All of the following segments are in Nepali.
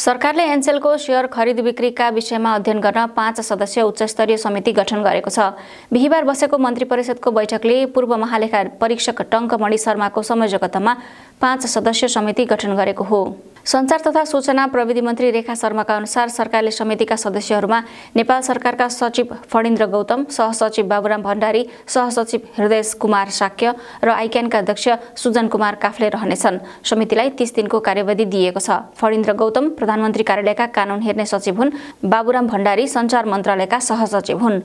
सरकारले एनसेल को शेयर खरीद बिक्री का विषय में अध्ययन गर्न 5 सदस्यीय उच्चस्तरीय समिति गठन गरेको छ। बिहीबार बसेको मन्त्री परिषद को बैठकले पूर्व महालेखा परीक्षक टंकमणि शर्मा को संयोजकतामा 5 सदस्यीय समिति गठन गरेको हो। संचार तथा सूचना प्रविधि मन्त्री रेखा शर्मा का अनुसार सरकारले समितिका सदस्यहरुमा नेपाल सरकारका सचिव फरेन्द्र गौतम, सहसचिव बाबुराम भण्डारी, सहसचिव हृदयेश कुमार साक्य र आइक्यानका अध्यक्ष सुजन कुमार काफ्ले रहनेछन्। समितिलाई 30 दिनको कार्यवधि दिएको छ। फरेन्द्र गौतम प्रधानमन्त्री कार्यालयका कानून हेर्ने सचिव हुन्। बाबुराम भण्डारी संचार मन्त्रालयका सहसचिव हुन्।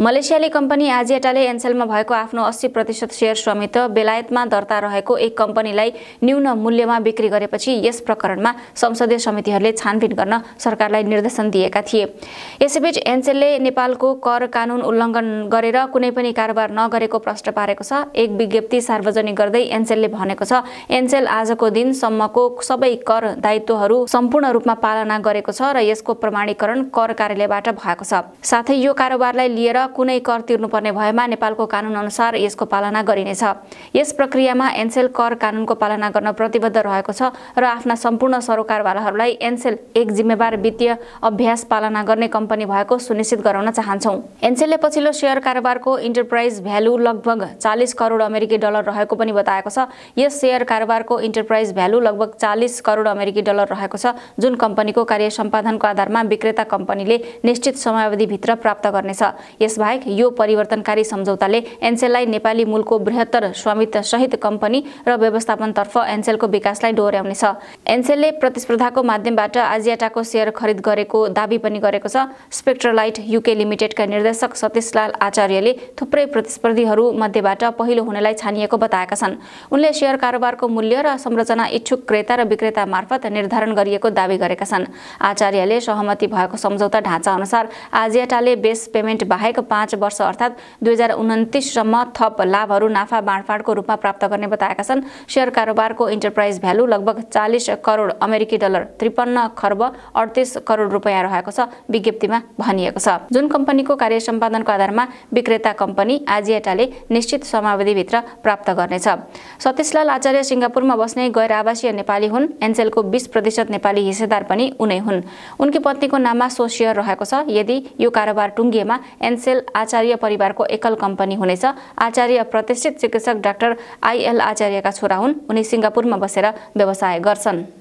मलेसियाली कंपनी आजियाटाले एनसेलमा भएको आफ्नो 80% शेयर स्वामित्व बेलायतमा दर्ता रहेको एक कंपनीलाई न्यून मूल्यमा बिक्री गरेपछि यस प्रकरणमा संसदीय समितिहरूले छानबिन गर्न सरकारलाई निर्देशन दिएका थिए। यसैबीच एनसेलले नेपालको कर कानून उल्लंघन गरेर कुनै पनि कारोबार नगरेको प्रश्न पारेको छ। एक विज्ञप्ति सार्वजनिक गर्दै एनसेलले भनेको छ, एनसेल आजको दिनसम्मको सबै कर दायित्वहरू सम्पूर्ण रूपमा पालना गरेको छ र यसको प्रमाणीकरण कर कार्यालयबाट भएको छ। साथै यो कारोबारलाई लिएर कुनै कर तिर्नुपर्ने भएमा नेपालको कानून अनुसार यसको पालना गरिनेछ। यस प्रक्रियामा एनसेल कर कानूनको पालना गर्न प्रतिबद्ध रहेको छ र आफ्ना सम्पूर्ण सरोकारवालाहरूलाई एनसेल एक जिम्मेवार वित्तीय अभ्यास पालना गर्ने कम्पनी भएको सुनिश्चित गराउन चाहन्छौं। एनसेलले पछिल्लो शेयर कारोबारको इन्टरप्राइज भ्यालु लगभग 40 करोड अमेरिकी डलर रहेको पनि बताएको छ। यस शेयर कारोबारको इन्टरप्राइज भ्यालु लगभग 40 करोड अमेरिकी डलर रहेको छ, जुन कम्पनीको कार्य सम्पादनको आधारमा विक्रेता कम्पनीले निश्चित समयावधि भित्र प्राप्त गर्नेछ। यसबाहेक यो परिवर्तनकारी सम्झौताले एनसेललाई नेपाली मूलको बृहत्तर स्वामित्व सहित कम्पनी र व्यवस्थापनतर्फ एनसेलको विकासलाई डोर्याउनेछ। एनसेलले प्रतिस्पर्धाको माध्यमबाट आजियाटाको शेयर खरिद गरेको दावी पनि गरेको छ। स्पेक्ट्रलाइट यूके लिमिटेडका निर्देशक सतीशलाल आचार्यले थुप्रै प्रतिस्पर्धीहरू मध्येबाट पहिलो हुनेलाई छानिएको बताएका छन्। उनले शेयर कारोबारको मूल्य र संरचना इच्छुक क्रेता र विक्रेता मार्फत निर्धारण गरिएको दावी गरेका छन्। आचार्यले सहमति भएको सम्झौता ढाँचा अनुसार आजियाटाले बेस पेमेन्ट बाहेक 5 वर्ष अर्थात 2029 सम्म थप लाभहरू नाफा बाँडफाँडको रूपमा प्राप्त गर्ने बताएका छन्। शेयर कारोबारको इन्टरप्राइज भ्यालु लगभग 40 करोड अमेरिकी डलर 53 खर्ब 38 करोड रुपैयाँ रहेको छ विज्ञप्तिमा भनिएको छ। जुन कम्पनीको कार्य सम्पादनको आधारमा विक्रेता कम्पनी आजियाटाले निश्चित समयावधिभित्र प्राप्त गर्नेछ। सतीशलाल आचार्य सिङ्गापुरमा बस्ने गैर आवासीय नेपाली हुन्। एनसेलको 20% नेपाली हिस्सेदार पनि उनै हुन्। उनकी पत्नीको नाममा सो शेयर रहेको छ। यदि यो कारोबार टुङ्गिएमा एनसेल आचार्य परिवार को एकल कंपनी हुनेछ। आचार्य प्रतिष्ठित चिकित्सक डाक्टर IL आचार्य का छोरा हुन्। उनी सिंगापुर में बसेर व्यवसाय गर्छन्।